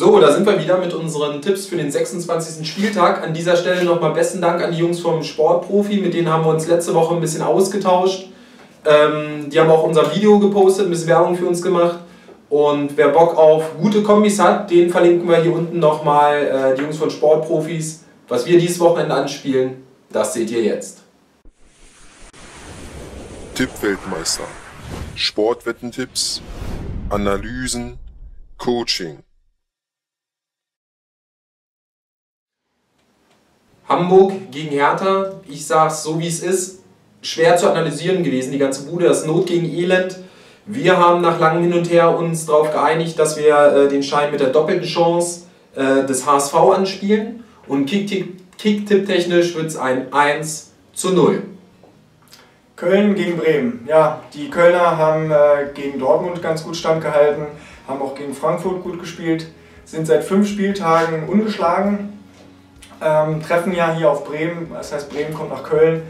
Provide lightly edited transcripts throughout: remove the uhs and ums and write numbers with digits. So, da sind wir wieder mit unseren Tipps für den 26. Spieltag. An dieser Stelle nochmal besten Dank an die Jungs vom Sportprofi, mit denen haben wir uns letzte Woche ein bisschen ausgetauscht. Die haben auch unser Video gepostet, ein bisschen Werbung für uns gemacht. Und wer Bock auf gute Kombis hat, den verlinken wir hier unten nochmal. Die Jungs von Sportprofis, was wir dieses Wochenende anspielen, das seht ihr jetzt. Tipp-Weltmeister, Sportwettentipps, Analysen, Coaching. Hamburg gegen Hertha, ich sag's so wie es ist, schwer zu analysieren gewesen, die ganze Bude, das Not gegen Elend. Wir haben nach langem Hin und Her uns darauf geeinigt, dass wir den Schein mit der doppelten Chance des HSV anspielen und KickTipp technisch wird es ein 1:0. Köln gegen Bremen, ja, die Kölner haben gegen Dortmund ganz gut standgehalten, haben auch gegen Frankfurt gut gespielt, sind seit 5 Spieltagen ungeschlagen. Treffen ja hier auf Bremen, das heißt Bremen kommt nach Köln.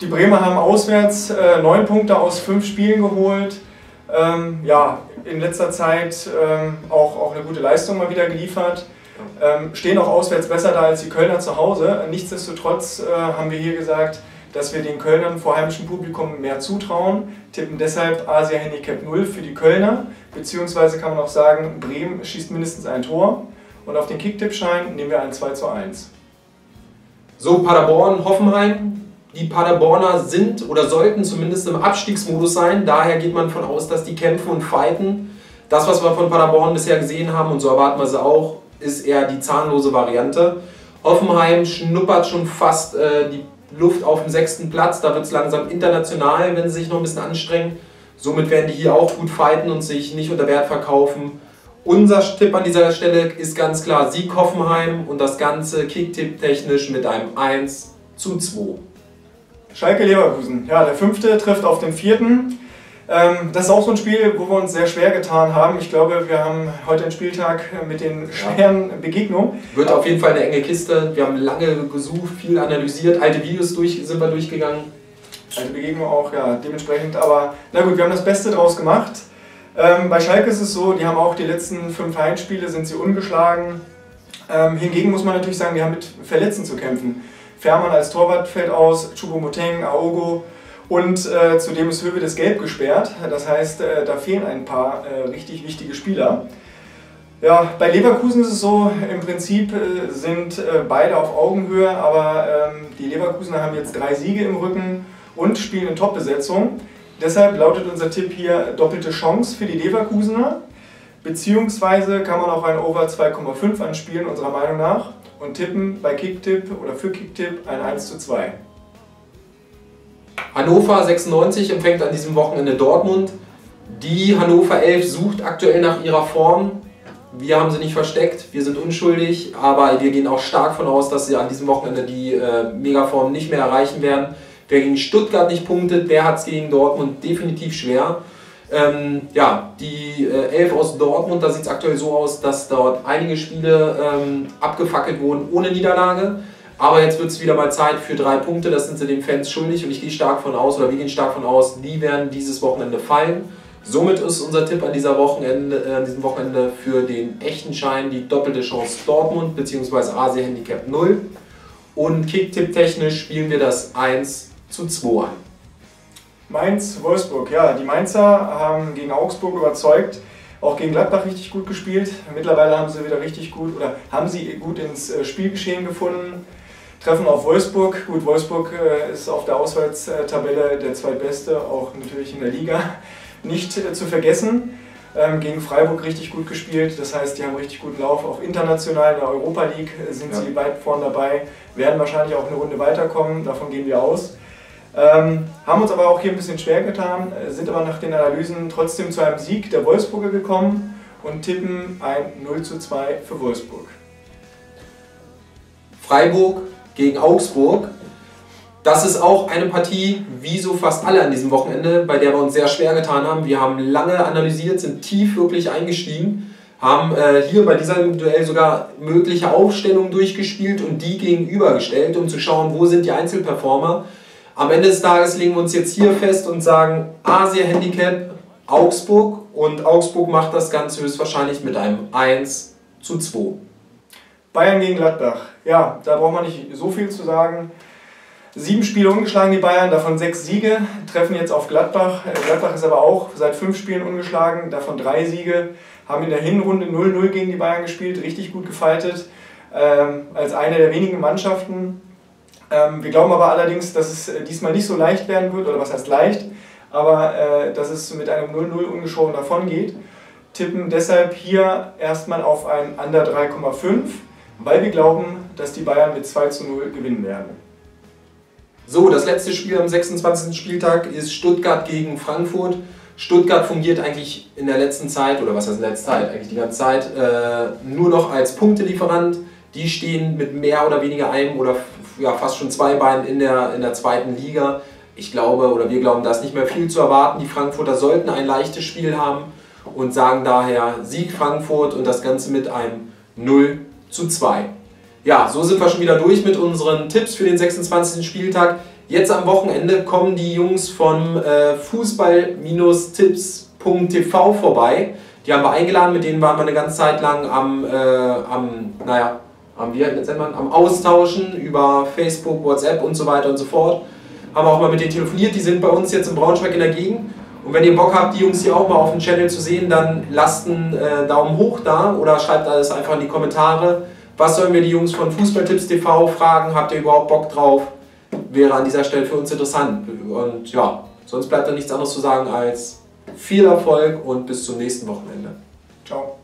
Die Bremer haben auswärts 9 Punkte aus 5 Spielen geholt. Ja, in letzter Zeit auch eine gute Leistung mal wieder geliefert. Stehen auch auswärts besser da als die Kölner zu Hause. Nichtsdestotrotz haben wir hier gesagt, dass wir den Kölnern vor heimischem Publikum mehr zutrauen. Tippen deshalb Asia Handicap 0 für die Kölner. Beziehungsweise kann man auch sagen, Bremen schießt mindestens ein Tor. Und auf den Kicktipp-Schein nehmen wir ein 2:1. So, Paderborn, Hoffenheim. Die Paderborner sind oder sollten zumindest im Abstiegsmodus sein. Daher geht man davon aus, dass die kämpfen und fighten. Das, was wir von Paderborn bisher gesehen haben, und so erwarten wir sie auch, ist eher die zahnlose Variante. Hoffenheim schnuppert schon fast die Luft auf dem 6. Platz. Da wird es langsam international, wenn sie sich noch ein bisschen anstrengen. Somit werden die hier auch gut fighten und sich nicht unter Wert verkaufen. Unser Tipp an dieser Stelle ist ganz klar Sieg Hoffenheim und das Ganze Kicktipp technisch mit einem 1:2. Schalke Leverkusen, ja, der 5. trifft auf den 4. Das ist auch so ein Spiel, wo wir uns sehr schwer getan haben. Ich glaube, wir haben heute einen Spieltag mit den schweren Begegnungen. Wird auf jeden Fall eine enge Kiste. Wir haben lange gesucht, viel analysiert, alte Videos sind wir durchgegangen. Alte Begegnungen auch, ja, dementsprechend. Aber na gut, wir haben das Beste draus gemacht. Bei Schalke ist es so, die haben auch die letzten 5 Heimspiele, sind sie ungeschlagen. Hingegen muss man natürlich sagen, die haben mit Verletzten zu kämpfen. Fährmann als Torwart fällt aus, Chubo Mouteng, Aogo und zudem ist Höwedes gelb gesperrt. Das heißt, da fehlen ein paar richtig wichtige Spieler. Ja, bei Leverkusen ist es so, im Prinzip sind beide auf Augenhöhe, aber die Leverkusener haben jetzt 3 Siege im Rücken und spielen in Top-Besetzung. Deshalb lautet unser Tipp hier doppelte Chance für die Leverkusener, beziehungsweise kann man auch ein Over 2,5 anspielen, unserer Meinung nach, und tippen bei KickTipp oder für KickTipp ein 1:2. Hannover 96 empfängt an diesem Wochenende Dortmund. Die Hannover 11 sucht aktuell nach ihrer Form. Wir haben sie nicht versteckt, wir sind unschuldig, aber wir gehen auch stark davon aus, dass sie an diesem Wochenende die Megaform nicht mehr erreichen werden. Wer gegen Stuttgart nicht punktet, der hat es gegen Dortmund definitiv schwer. Ja, die Elf aus Dortmund, da sieht es aktuell so aus, dass dort einige Spiele abgefackelt wurden ohne Niederlage. Aber jetzt wird es wieder mal Zeit für 3 Punkte, das sind sie den Fans schuldig und ich gehe stark von aus, oder wir gehen stark von aus, die werden dieses Wochenende fallen. Somit ist unser Tipp an diesem Wochenende für den echten Schein die doppelte Chance Dortmund bzw. Asia Handicap 0. Und Kicktipp technisch spielen wir das 1:2 an. Mainz, Wolfsburg, ja, die Mainzer haben gegen Augsburg überzeugt, auch gegen Gladbach richtig gut gespielt. Mittlerweile haben sie wieder richtig gut, oder haben sie gut ins Spielgeschehen gefunden. Treffen auf Wolfsburg, gut, Wolfsburg ist auf der Auswärtstabelle der zweitbeste, auch natürlich in der Liga, nicht zu vergessen. Gegen Freiburg richtig gut gespielt, das heißt, die haben richtig guten Lauf, auch international in der Europa League sind sie weit vorn dabei, werden wahrscheinlich auch eine Runde weiterkommen, davon gehen wir aus. Haben uns aber auch hier ein bisschen schwer getan, sind aber nach den Analysen trotzdem zu einem Sieg der Wolfsburger gekommen und tippen ein 0:2 für Wolfsburg. Freiburg gegen Augsburg. Das ist auch eine Partie, wie so fast alle an diesem Wochenende, bei der wir uns sehr schwer getan haben. Wir haben lange analysiert, sind tief wirklich eingestiegen, haben hier bei diesem Duell sogar mögliche Aufstellungen durchgespielt und die gegenübergestellt, um zu schauen, wo sind die Einzelperformer. Am Ende des Tages legen wir uns jetzt hier fest und sagen, Asia Handicap Augsburg, und Augsburg macht das Ganze höchstwahrscheinlich mit einem 1 2:2. Bayern gegen Gladbach. Ja, da braucht man nicht so viel zu sagen. 7 Spiele ungeschlagen die Bayern, davon 6 Siege, treffen jetzt auf Gladbach. Gladbach ist aber auch seit 5 Spielen ungeschlagen, davon 3 Siege. Haben in der Hinrunde 0:0 gegen die Bayern gespielt, richtig gut gefightet, als eine der wenigen Mannschaften. Wir glauben aber allerdings, dass es diesmal nicht so leicht werden wird, oder was heißt leicht, aber dass es mit einem 0:0 ungeschoren davon geht. Tippen deshalb hier erstmal auf ein Under 3,5, weil wir glauben, dass die Bayern mit 2:0 gewinnen werden. So, das letzte Spiel am 26. Spieltag ist Stuttgart gegen Frankfurt. Stuttgart fungiert eigentlich in der letzten Zeit, oder was heißt in der letzten Zeit, eigentlich die ganze Zeit, nur noch als Punktelieferant. Die stehen mit mehr oder weniger einem oder ja, fast schon 2 Beinen in der zweiten Liga. Ich glaube, oder wir glauben, da ist nicht mehr viel zu erwarten. Die Frankfurter sollten ein leichtes Spiel haben und sagen daher Sieg Frankfurt und das Ganze mit einem 0:2. Ja, so sind wir schon wieder durch mit unseren Tipps für den 26. Spieltag. Jetzt am Wochenende kommen die Jungs von fußball-tipps.tv vorbei. Die haben wir eingeladen, mit denen waren wir eine ganze Zeit lang am Austauschen über Facebook, WhatsApp und so weiter und so fort. Haben wir auch mal mit denen telefoniert, die sind bei uns jetzt in Braunschweig in der Gegend. Und wenn ihr Bock habt, die Jungs hier auch mal auf dem Channel zu sehen, dann lasst einen Daumen hoch da oder schreibt alles einfach in die Kommentare. Was sollen wir die Jungs von fußball-tipps.tv fragen? Habt ihr überhaupt Bock drauf? Wäre an dieser Stelle für uns interessant. Und ja, sonst bleibt da nichts anderes zu sagen als viel Erfolg und bis zum nächsten Wochenende. Ciao.